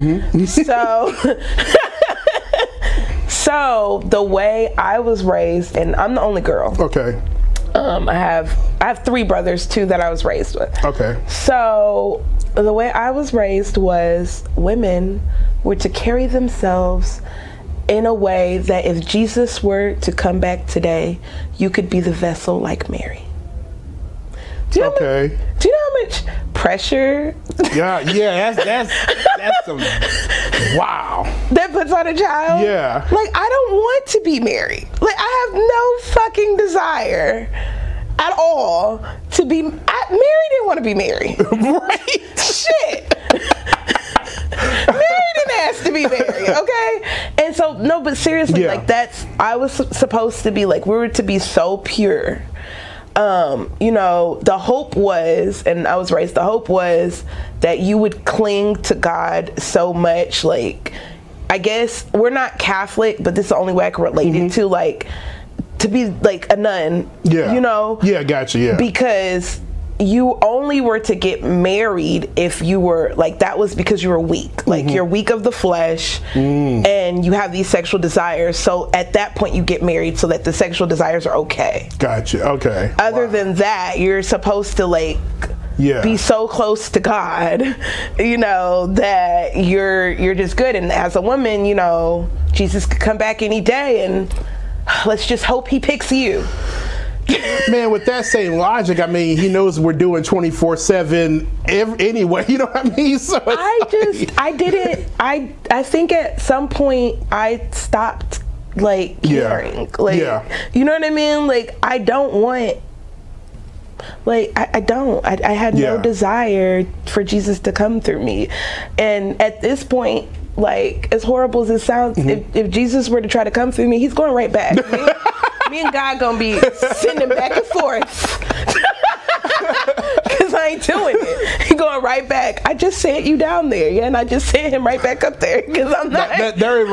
Mm-hmm. So the way I was raised, and I'm the only girl. Okay. I have three brothers too that I was raised with. Okay. So the way I was raised was women were to carry themselves in a way that if Jesus were to come back today, you could be the vessel like Mary. Do you know do you know how much pressure? Yeah, that's some, wow. That puts on a child? Yeah. Like, I don't want to be married. Like, I have no fucking desire at all to be, Mary didn't want to be married. Right? Shit. Mary didn't ask to be married, okay? And so, no, but seriously, like, that's, I was supposed to be, like, we were to be so pure. You know, the hope was, and I was raised, the hope was that you would cling to God so much. Like, I guess we're not Catholic, but this is the only way I can relate it to, like, to be like a nun, you know? Yeah, gotcha, yeah. Because you only were to get married if you were, like, that was because you were weak. Like, you're weak of the flesh, and you have these sexual desires. So at that point, you get married so that the sexual desires are okay. Gotcha, okay. Other than that, you're supposed to, like, be so close to God, you know, that you're just good. And as a woman, you know, Jesus could come back any day, and let's just hope he picks you. Man, with that same logic, I mean, he knows we're doing 24/7 anyway. You know what I mean? So I just, like, I didn't. I think at some point I stopped, like, caring. Like, you know what I mean? Like, I don't want. Like, I had no desire for Jesus to come through me, and at this point, like, as horrible as it sounds, if Jesus were to try to come through me, he's going right back. Me and God gonna be sending back and forth because I ain't doing it. He going right back. I just sent you down there, and I just sent him right back up there because I'm not. There